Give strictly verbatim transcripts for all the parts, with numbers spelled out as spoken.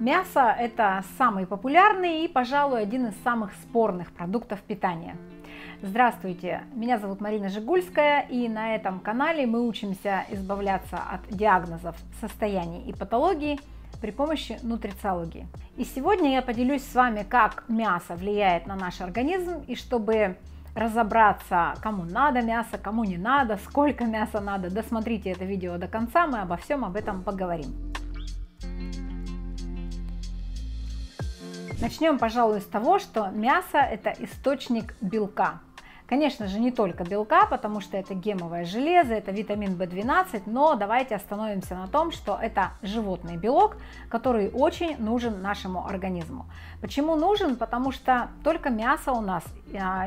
Мясо – это самый популярный и, пожалуй, один из самых спорных продуктов питания. Здравствуйте, меня зовут Марина Жигульская, и на этом канале мы учимся избавляться от диагнозов, состояний и патологий при помощи нутрициологии. И сегодня я поделюсь с вами, как мясо влияет на наш организм, и чтобы разобраться, кому надо мясо, кому не надо, сколько мяса надо, досмотрите это видео до конца, мы обо всем об этом поговорим. Начнем, пожалуй, с того, что мясо – это источник белка. Конечно же, не только белка, потому что это гемовое железо, это витамин бэ двенадцать, но давайте остановимся на том, что это животный белок, который очень нужен нашему организму. Почему нужен? Потому что только мясо у нас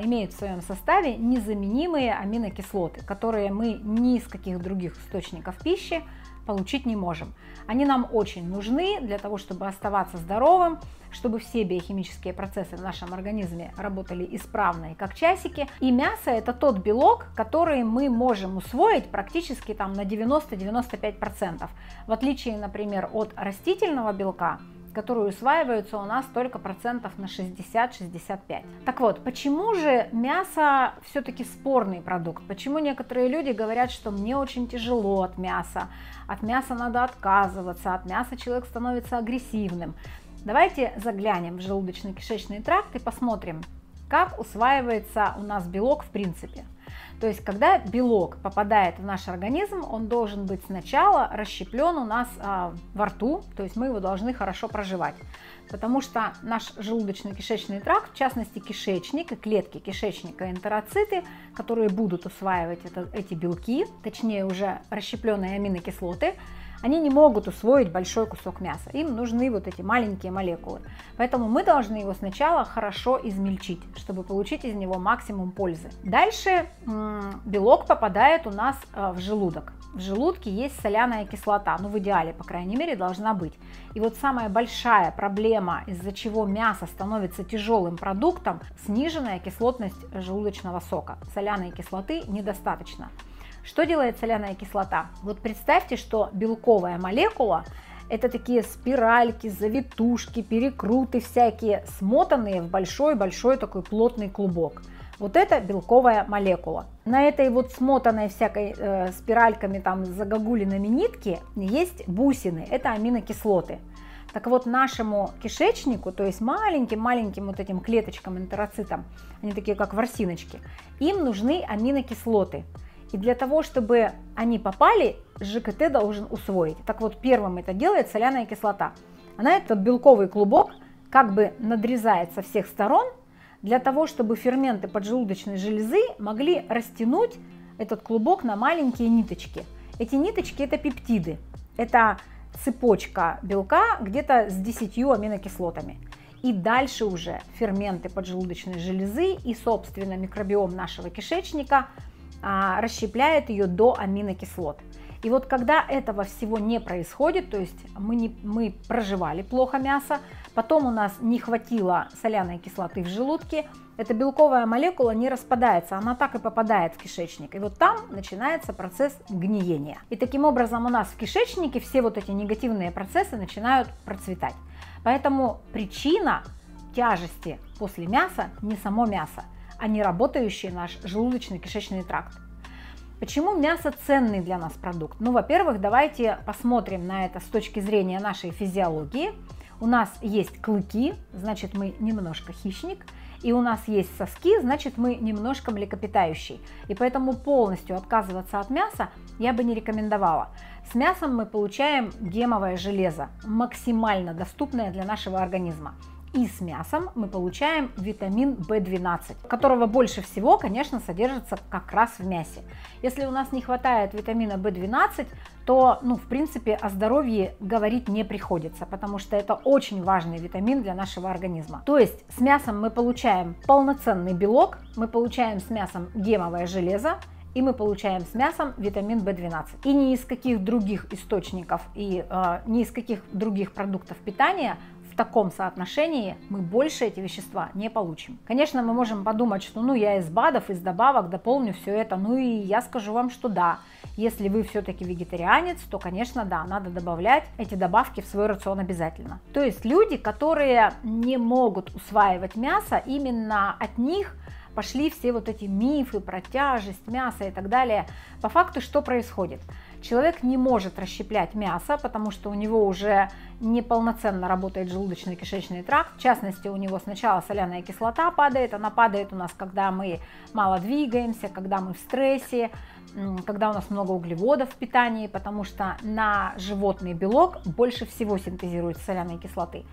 имеет в своем составе незаменимые аминокислоты, которые мы ни из каких других источников пищи получить не можем. Они нам очень нужны для того, чтобы оставаться здоровым, чтобы все биохимические процессы в нашем организме работали исправно и как часики. И мясо – это тот белок, который мы можем усвоить практически там на девяносто-девяносто пять процентов, в отличие, например, от растительного белка, которые усваиваются у нас только процентов на шестьдесят-шестьдесят пять. Так вот, почему же мясо все-таки спорный продукт? Почему некоторые люди говорят, что мне очень тяжело от мяса, от мяса надо отказываться, от мяса человек становится агрессивным? Давайте заглянем в желудочно-кишечный тракт и посмотрим, как усваивается у нас белок в принципе. То есть, когда белок попадает в наш организм, он должен быть сначала расщеплен у нас э, во рту, то есть мы его должны хорошо прожевать, потому что наш желудочно-кишечный тракт, в частности кишечник и клетки кишечника, энтероциты, которые будут усваивать это, эти белки, точнее уже расщепленные аминокислоты, они не могут усвоить большой кусок мяса, им нужны вот эти маленькие молекулы. Поэтому мы должны его сначала хорошо измельчить, чтобы получить из него максимум пользы. Дальше белок попадает у нас в желудок. В желудке есть соляная кислота, ну в идеале, по крайней мере, должна быть. И вот самая большая проблема, из-за чего мясо становится тяжелым продуктом, сниженная кислотность желудочного сока. Соляной кислоты недостаточно. Что делает соляная кислота? Вот представьте, что белковая молекула – это такие спиральки, завитушки, перекруты всякие, смотанные в большой-большой такой плотный клубок. Вот это белковая молекула. На этой вот смотанной всякой э, спиральками, там, загогулинами нитки есть бусины – это аминокислоты. Так вот, нашему кишечнику, то есть маленьким-маленьким вот этим клеточкам, энтероцитам, они такие как ворсиночки, им нужны аминокислоты. И для того, чтобы они попали, ЖКТ должен усвоить. Так вот, первым это делает соляная кислота. Она этот белковый клубок как бы надрезает со всех сторон, для того, чтобы ферменты поджелудочной железы могли растянуть этот клубок на маленькие ниточки. Эти ниточки – это пептиды. Это цепочка белка где-то с десятью аминокислотами. И дальше уже ферменты поджелудочной железы и, собственно, микробиом нашего кишечника – расщепляет ее до аминокислот. И вот когда этого всего не происходит, то есть мы, не, мы прожевали плохо мясо, потом у нас не хватило соляной кислоты в желудке, эта белковая молекула не распадается, она так и попадает в кишечник. И вот там начинается процесс гниения. И таким образом у нас в кишечнике все вот эти негативные процессы начинают процветать. Поэтому причина тяжести после мяса не само мясо, а не работающий наш желудочно-кишечный тракт. Почему мясо ценный для нас продукт? Ну, во-первых, давайте посмотрим на это с точки зрения нашей физиологии. У нас есть клыки, значит, мы немножко хищник, и у нас есть соски, значит, мы немножко млекопитающий. И поэтому полностью отказываться от мяса я бы не рекомендовала. С мясом мы получаем гемовое железо, максимально доступное для нашего организма. И с мясом мы получаем витамин бэ двенадцать, которого больше всего, конечно, содержится как раз в мясе. Если у нас не хватает витамина бэ двенадцать, то, ну, в принципе, о здоровье говорить не приходится, потому что это очень важный витамин для нашего организма. То есть с мясом мы получаем полноценный белок, мы получаем с мясом гемовое железо, и мы получаем с мясом витамин бэ двенадцать. И ни из каких других источников, и э, ни из каких других продуктов питания в таком соотношении мы больше эти вещества не получим. Конечно, мы можем подумать, что ну я из БАДов, из добавок дополню все это, ну и я скажу вам, что да, если вы все-таки вегетарианец, то, конечно, да, надо добавлять эти добавки в свой рацион обязательно. То есть люди, которые не могут усваивать мясо, именно от них пошли все вот эти мифы про тяжесть мяса и так далее. По факту что происходит? Человек не может расщеплять мясо, потому что у него уже неполноценно работает желудочно-кишечный тракт. В частности, у него сначала соляная кислота падает. Она падает у нас, когда мы мало двигаемся, когда мы в стрессе, когда у нас много углеводов в питании, потому что на животный белок больше всего синтезируется соляной кислоты.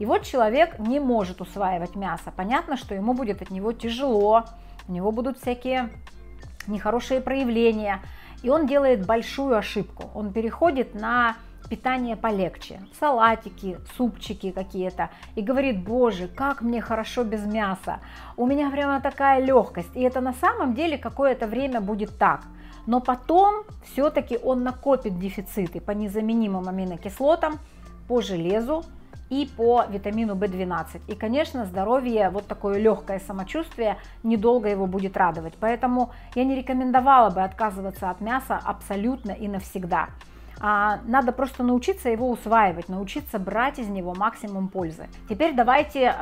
И вот человек не может усваивать мясо. Понятно, что ему будет от него тяжело, у него будут всякие нехорошие проявления. И он делает большую ошибку. Он переходит на питание полегче, салатики, супчики какие-то, и говорит: боже, как мне хорошо без мяса, у меня прямо такая легкость. И это на самом деле какое-то время будет так. Но потом все-таки он накопит дефициты по незаменимым аминокислотам, по железу и по витамину бэ двенадцать. И, конечно, здоровье, вот такое легкое самочувствие, недолго его будет радовать. Поэтому я не рекомендовала бы отказываться от мяса абсолютно и навсегда. Надо просто научиться его усваивать, научиться брать из него максимум пользы. Теперь давайте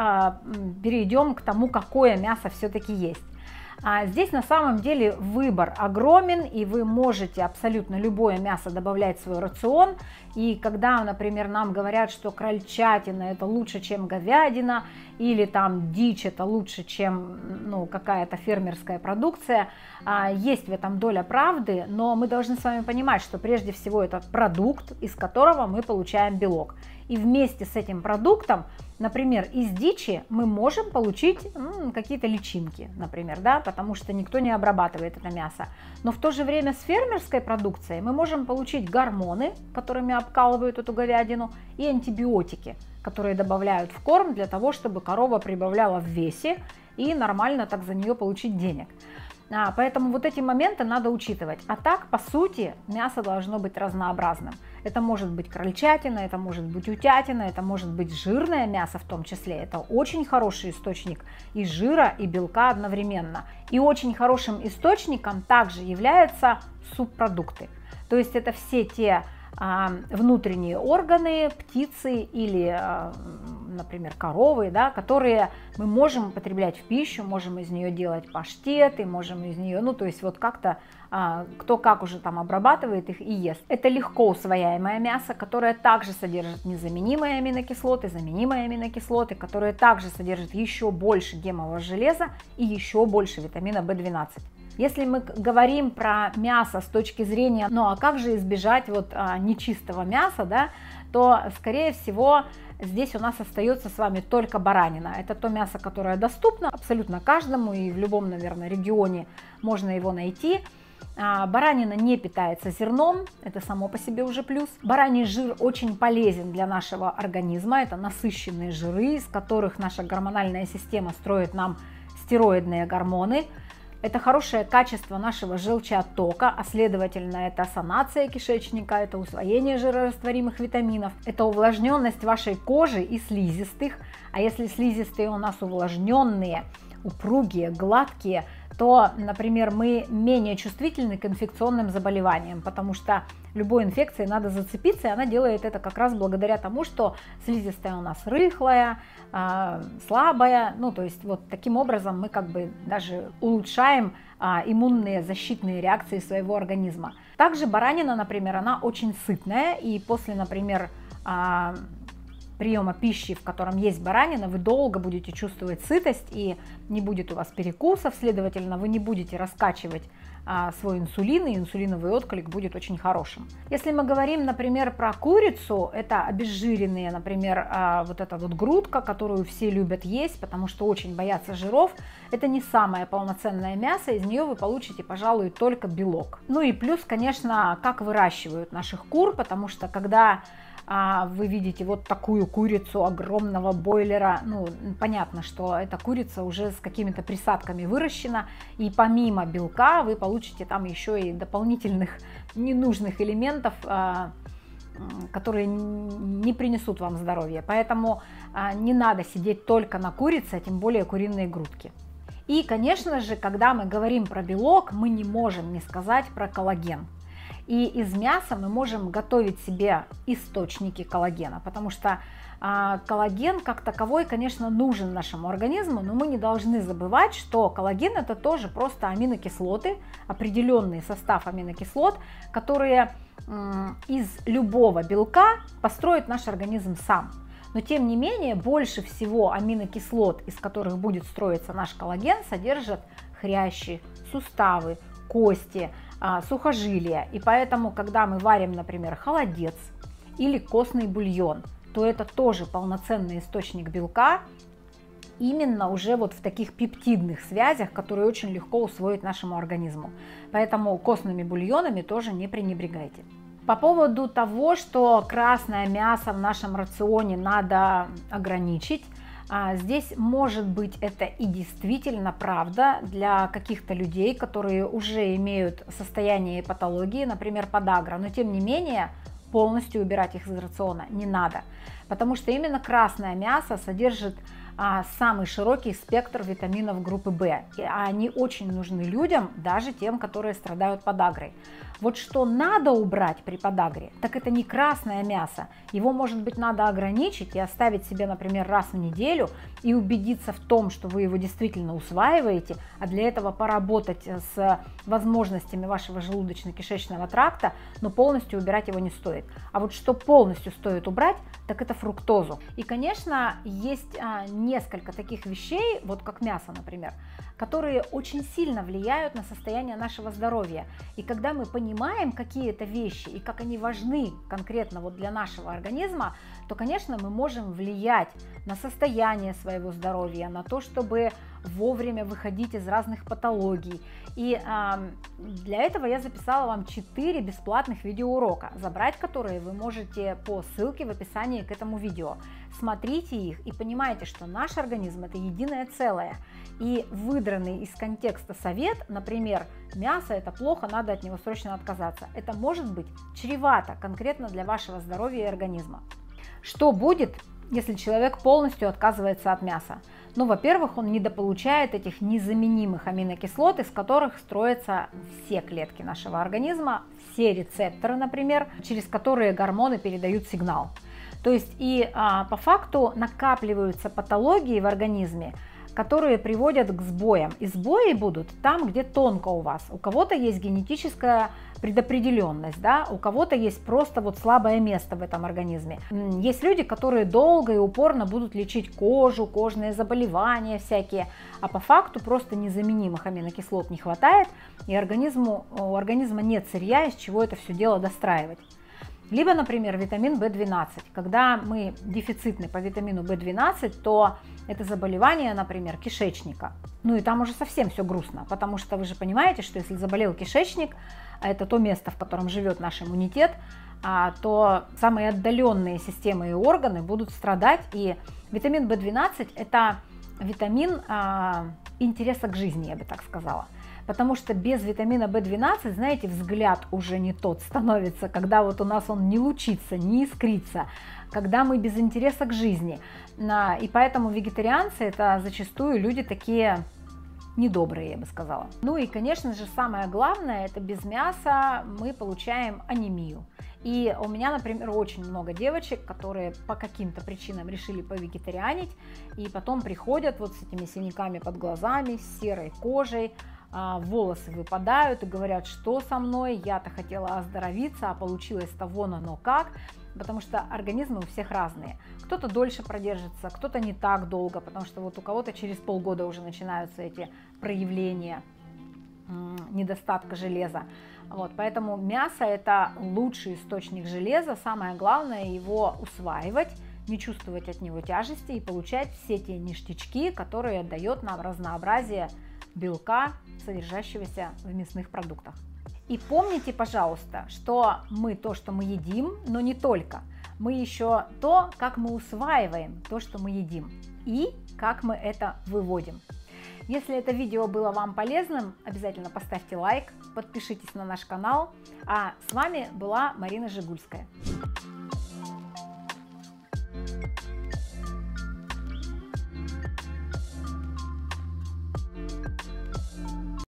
перейдем к тому, какое мясо все-таки есть. Здесь на самом деле выбор огромен, и вы можете абсолютно любое мясо добавлять в свой рацион. И когда, например, нам говорят, что крольчатина это лучше, чем говядина, или там дичь это лучше, чем ну, какая-то фермерская продукция, есть в этом доля правды, но мы должны с вами понимать, что прежде всего это продукт, из которого мы получаем белок. И вместе с этим продуктом, например, из дичи мы можем получить ну, какие-то личинки, например, да, потому что никто не обрабатывает это мясо. Но в то же время с фермерской продукцией мы можем получить гормоны, которыми обкалывают эту говядину, и антибиотики, которые добавляют в корм для того, чтобы корова прибавляла в весе и нормально так за нее получить денег. А, поэтому вот эти моменты надо учитывать. А так, по сути, мясо должно быть разнообразным. Это может быть крольчатина, это может быть утятина, это может быть жирное мясо в том числе. Это очень хороший источник и жира, и белка одновременно. И очень хорошим источником также являются субпродукты. То есть это все те а, внутренние органы птицы или, а, например, коровы, да, которые мы можем потреблять в пищу, можем из нее делать паштеты, можем из нее, ну то есть вот как-то а, кто как уже там обрабатывает их и ест. Это легко усвояемое мясо, которое также содержит незаменимые аминокислоты, заменимые аминокислоты, которые также содержат еще больше гемового железа и еще больше витамина бэ двенадцать. Если мы говорим про мясо с точки зрения, ну а как же избежать вот а, нечистого мяса, да, то скорее всего здесь у нас остается с вами только баранина. Это то мясо, которое доступно абсолютно каждому, и в любом, наверное, регионе можно его найти. Баранина не питается зерном, это само по себе уже плюс. Бараний жир очень полезен для нашего организма, это насыщенные жиры, из которых наша гормональная система строит нам стероидные гормоны. Это хорошее качество нашего желчеоттока, а следовательно это санация кишечника, это усвоение жирорастворимых витаминов, это увлажненность вашей кожи и слизистых, а если слизистые у нас увлажненные, упругие, гладкие, то, например, мы менее чувствительны к инфекционным заболеваниям, потому что любой инфекции надо зацепиться, и она делает это как раз благодаря тому, что слизистая у нас рыхлая, слабая, ну то есть вот таким образом мы как бы даже улучшаем иммунные защитные реакции своего организма. Также баранина, например, она очень сытная, и после, например, приема пищи, в котором есть баранина, вы долго будете чувствовать сытость, и не будет у вас перекусов, следовательно, вы не будете раскачивать а, свой инсулин, и инсулиновый отклик будет очень хорошим. Если мы говорим, например, про курицу, это обезжиренные, например, а, вот эта вот грудка, которую все любят есть, потому что очень боятся жиров, это не самое полноценное мясо, из нее вы получите, пожалуй, только белок. Ну и плюс, конечно, как выращивают наших кур, потому что когда вы видите вот такую курицу огромного бойлера, ну понятно, что эта курица уже с какими-то присадками выращена, и помимо белка вы получите там еще и дополнительных ненужных элементов, которые не принесут вам здоровья. Поэтому не надо сидеть только на курице, а тем более куриные грудки. И, конечно же, когда мы говорим про белок, мы не можем не сказать про коллаген. И из мяса мы можем готовить себе источники коллагена, потому что коллаген как таковой, конечно, нужен нашему организму, но мы не должны забывать, что коллаген это тоже просто аминокислоты, определенный состав аминокислот, которые из любого белка построит наш организм сам. Но тем не менее, больше всего аминокислот, из которых будет строиться наш коллаген, содержат хрящи, суставы, кости, сухожилия. И поэтому, когда мы варим, например, холодец или костный бульон, то это тоже полноценный источник белка, именно уже вот в таких пептидных связях, которые очень легко усвоить нашему организму. Поэтому костными бульонами тоже не пренебрегайте. По поводу того, что красное мясо в нашем рационе надо ограничить, здесь может быть это и действительно правда для каких-то людей, которые уже имеют состояние и патологии, например, подагра, но тем не менее полностью убирать их из рациона не надо, потому что именно красное мясо содержит самый широкий спектр витаминов группы В, а они очень нужны людям, даже тем, которые страдают подагрой. Вот что надо убрать при подагре, так это не красное мясо, его, может быть, надо ограничить и оставить себе, например, раз в неделю и убедиться в том, что вы его действительно усваиваете, а для этого поработать с возможностями вашего желудочно-кишечного тракта, но полностью убирать его не стоит. А вот что полностью стоит убрать, так это фруктозу. И, конечно, есть несколько таких вещей, вот как мясо, например, которые очень сильно влияют на состояние нашего здоровья. И когда мы понимаем, какие это вещи и как они важны конкретно вот для нашего организма, то, конечно, мы можем влиять на состояние своего здоровья, на то, чтобы вовремя выходить из разных патологий. И э, для этого я записала вам четыре бесплатных видеоурока, забрать которые вы можете по ссылке в описании к этому видео. Смотрите их и понимайте, что наш организм это единое целое. И выдранный из контекста совет, например, мясо это плохо, надо от него срочно отказаться, это может быть чревато конкретно для вашего здоровья и организма. Что будет, если человек полностью отказывается от мяса? Ну, во-первых, он недополучает этих незаменимых аминокислот, из которых строятся все клетки нашего организма, все рецепторы, например, через которые гормоны передают сигнал. То есть и а, по факту накапливаются патологии в организме, которые приводят к сбоям. И сбои будут там, где тонко у вас. У кого-то есть генетическая предопределенность, да? У кого-то есть просто вот слабое место в этом организме. Есть люди, которые долго и упорно будут лечить кожу, кожные заболевания всякие, а по факту просто незаменимых аминокислот не хватает, и организму, у организма нет сырья, из чего это все дело достраивать. Либо, например, витамин В двенадцать. Когда мы дефицитны по витамину В двенадцать, то это заболевание, например, кишечника. Ну и там уже совсем все грустно, потому что вы же понимаете, что если заболел кишечник, а это то место, в котором живет наш иммунитет, то самые отдаленные системы и органы будут страдать. И витамин В двенадцать – это витамин интереса к жизни, я бы так сказала. Потому что без витамина В двенадцать, знаете, взгляд уже не тот становится, когда вот у нас он не лучится, не искрится, когда мы без интереса к жизни. И поэтому вегетарианцы это зачастую люди такие недобрые, я бы сказала. Ну и, конечно же, самое главное, это без мяса мы получаем анемию. И у меня, например, очень много девочек, которые по каким-то причинам решили повегетарианить, и потом приходят вот с этими синяками под глазами, с серой кожей, волосы выпадают и говорят, что со мной, я-то хотела оздоровиться, а получилось-то вон оно как, потому что организмы у всех разные. Кто-то дольше продержится, кто-то не так долго, потому что вот у кого-то через полгода уже начинаются эти проявления недостатка железа. Вот, поэтому мясо это лучший источник железа, самое главное его усваивать, не чувствовать от него тяжести и получать все те ништячки, которые дает нам разнообразие белка, содержащегося в мясных продуктах. И помните, пожалуйста, что мы то, что мы едим, но не только. Мы еще то, как мы усваиваем то, что мы едим, и как мы это выводим. Если это видео было вам полезным, обязательно поставьте лайк, подпишитесь на наш канал. А с вами была Марина Жигульская.